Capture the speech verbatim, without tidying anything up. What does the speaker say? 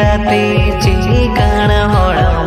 Bilati, jikana horamu,